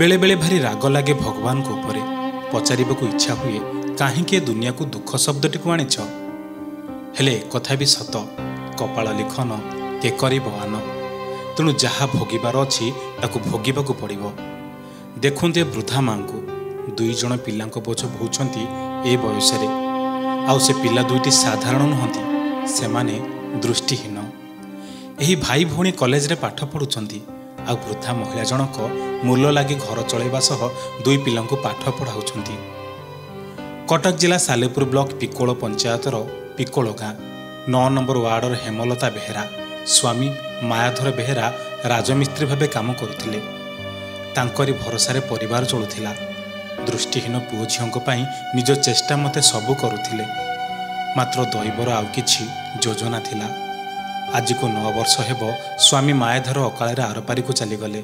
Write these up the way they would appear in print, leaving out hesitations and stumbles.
बेले बेले भारी राग लगे भगवान को ऊपर पचार इच्छा हुए कहीं दुनिया को दुख शब्दटी को आनीच हेले कथा भी सत कपाल लिखन के करीब आन तेणु जहाँ भोगार अच्छी भोग पड़ो। देखते वृद्धा माँ को दुईज पिला बोझ बोचती ए बयस पिला दुईटी साधारण नुहति से माने दृष्टिहीन। यही भाई भौणी कॉलेज रे पाठ पढ़ुंट आ वृद्धा महिला जनक मूल लगी घर चलैवा सह दुई पिला पाठ पढ़ाउछंती। कटक जिला सालेपुर ब्लॉक पिकोल पंचायतर पिकोल गाँ 9 नंबर वार्डर हेमलता बेहरा स्वामी मायाधर बेहरा राजमिस्त्री भावे काम करुथिले। तांकरी भरोसारे परिवार चलुथिला। दृष्टिहीन पुओ झियोंको पाई निज चेष्टा मते सबु करुथिले, मात्र दैवर आउ किछि योजना थिला। आज को 9 वर्ष हेबो स्वामी मायाधर अकाल आरपारी को चली गले।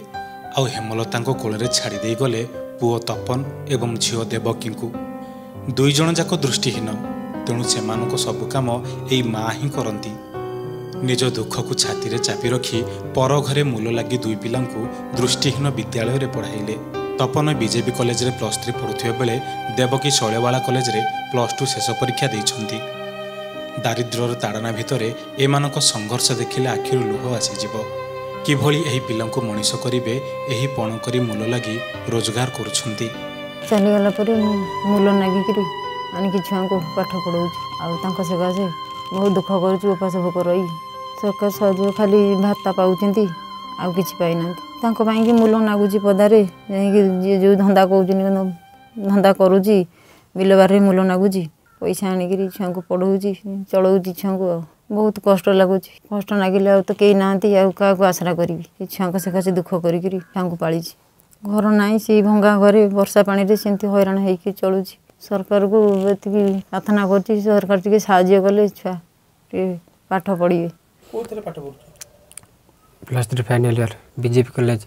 आउ हेमलता कोल रे छाड़ी देई गले पुओ तपन एवं झियो देवकी को। दुई जण जाक दृष्टिहीन, तेणु सेमानको सबु काम एई माँ ही करंती। निज दुख को छाती रे चापी रखी पर घरे मूल लगी दुई पिलांकु दृष्टिहीन विद्यालय रे पढ़ाइले। तपन बीजेपी कॉलेज रे प्लस 3 पढ़ुथिबा बेले देवकी शैलवाला कॉलेज रे प्लस 2 शेष परीक्षा दैछंती। दारिद्र्यर ताड़ना भितरे एमानक संघर्ष देखिले आखिरु लुह आसीजिव। किभली एही पिलांकु मनीष करिवे एही पण करी मूल लगी रोजगार करूछंती। चलीगला परे मूल नागी कि आनिक छुआ को पाठ पढ़ाउछ आउ तांको सगासे बहुत दुख करूछ। उपास भोक रही सरकार सहयोग खाली भाता पाउछंती आउ किछि पाइना। तांको पाई कि मूल नागुची पदारे जे जो धंदा करूछनी धंदा करूची बिलबारे मूल नागुची पैसा आणिकी छुआ को पढ़ाऊँगी चलाऊँगी छुआ को बहुत कष्ट लगुच। कष्ट लगे आउ तो कई ना क्या आसरा करी छुआ को सकाशे दुख करी छुआ को पाली घर ना से भंगा घरे वर्षा पानी रे सेंती हैरान होइके चलुची। सरकार को एतकी प्रार्थना करती सरकार टिके सहाय्य कले छुआ पाठ पढ़िए। कोथले पाठ पढ़ु plus 3 final year BJP college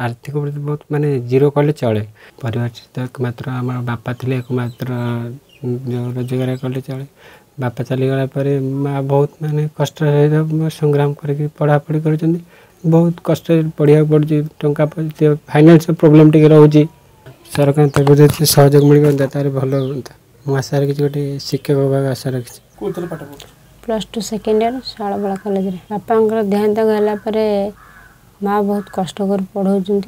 आर्थिक बहुत माने जीरो कॉलेज चले। परिवार तक मात्र हमर बापा थिले एकमात्र रोजगार कले चले। बापा चली गला पर माँ बहुत माने कष्ट संग्राम करके पढ़ा पढ़ी कर बहुत कष्ट पढ़ा पड़ी। टंका फाइनेंस प्रोब्लेम टे रोचे सरकार तक जब सहयोग मिलता तार भल हाँ मुझे गोटे शिक्षक होगा आशा रखी। Plus 2 second year Shailabala college बापा देहांत है माँ बहुत कष्ट पढ़ाऊँ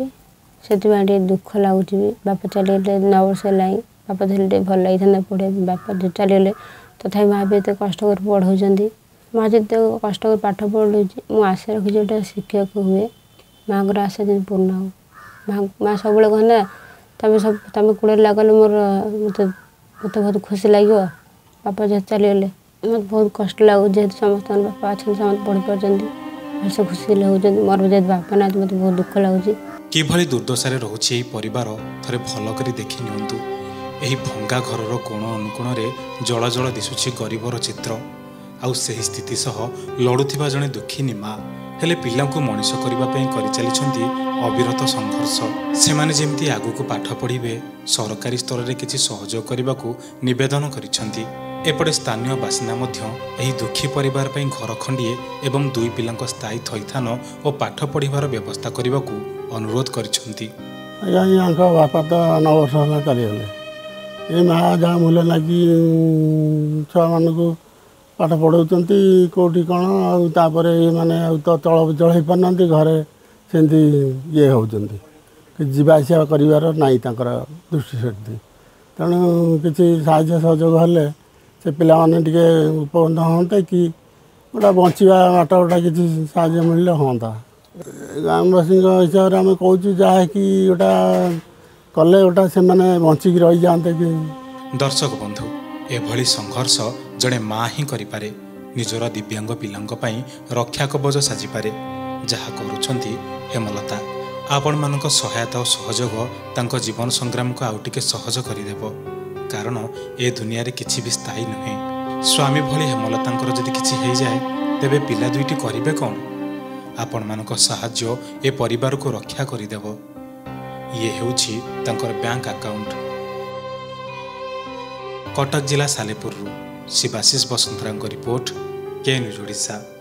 से दुख लगुच। बापा चलते 9 वर्ष है बापा चलते भल लगी पढ़े बापा जो चलगले तथा माँ भी एत कष्ट पढ़ाऊँ माँ जो कष्ट पाठ पढ़ाऊँ मुशा रखी गोटे शिक्षक हुए माँ को आशा जन पूर्ण हो। माँ सब कहना तुम कूड़े लगल मोर मत मत बहुत खुशी लगे। बापा जो चलगले मत बहुत कष्ट लगू जेहतु समस्त बापा अच्छा समस्त पढ़ी पार्टी से खुशी लगुच। मोर जेहतु बापा ना मत बहुत दुख लगुच। किभली दुर्दशार रोचे परिवार थे भल कर देखी नि भंगा घर कोण अनुकोण जल जल दिशुची गरीबर चित्र आउ सही स्थिति सह लड़ुवा जड़े दुखिनी माँ हेले पिला मनीष करने चली अविरत संघर्ष। सेमाने जेमती आगु को पाठ पढ़े सरकारी स्तर में किसी सहयोग करने को निवेदन करपटे स्थानीय बासिंदा दुखी परिवार पर घर खंडीए एवं 2 पिला स्थायी थैथान और पाठ पढ़ार व्यवस्था करने को अनुरोध कर। बापा तो 9 वर्ष होगा चलगले। माँ जहाँ मूल लगी छुआ मान को पाठ पढ़ाऊँच कौटी कौन आपर ये मैंने तो चलबुचल हो पार ना घरे सेमती ये होती जावास कर नाई तर दृष्टिशक्ति तेणु किसी साहाय्य सहयोग हेले से पिला माने टिके उपकृत हाँ कि गोटा बचा बाट गोटा किसी साहाय्य मिलने हाँ ग्रामवासी हिसाब से आम कहूँ जहाँकि गोटा कले गोटा से बचिकी रही जाते कि। दर्शक बंधु एभली संघर्ष जड़े माँ ही करिपारे निजरा दिव्यांग पिलांग पाई रक्षा कवच साजिपारे जहाँ करुछंती हेमलता। आपण मानक सहायता और सहयोग तांको जीवन संग्राम को आउ टिके सहज करिदेब, कारण ए दुनिया रे किछि भी स्थायी नुहे। स्वामी भली हेमलतांकर जदि किछि हेइ जाय तेबे पिला दुईटी करिवे कोन? आपण मानक सहाय्य ए परिवार को रक्षा करिदेब। ये हेउछि तांकर बैंक अकाउंट। कटक जिला सालेपुरु शिवाशीष बसंतराव रिपोर्ट के न्यूज ओडिशा।